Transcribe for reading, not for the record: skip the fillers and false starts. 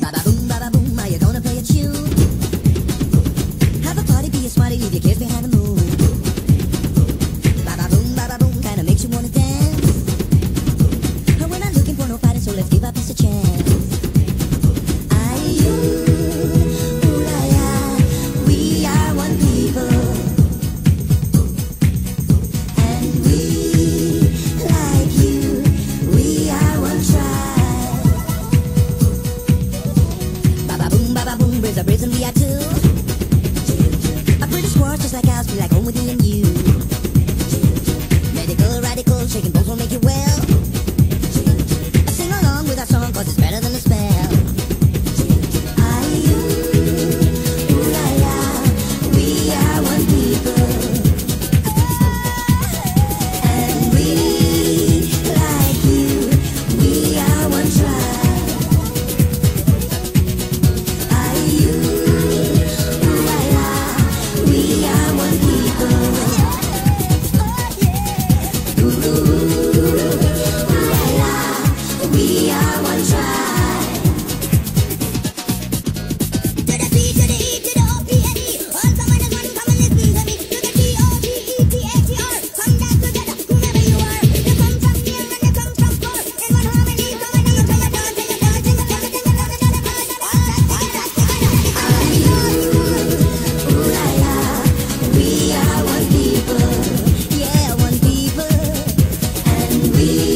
Ba-ba-boom, ba-ba-boom, are you gonna play a tune? Have a party, be a smarty, leave your kids behind the moon. Ba-ba-boom, ba-ba-boom, kinda makes you wanna dance. And we're not looking for no fighting, so let's give our peace a chance. There's a reason we are two. A pretty squad just like ours, be like home with me and you. Medical, radical, shaking bones will make you well. Sing along with our song, cause it's better than a spell. We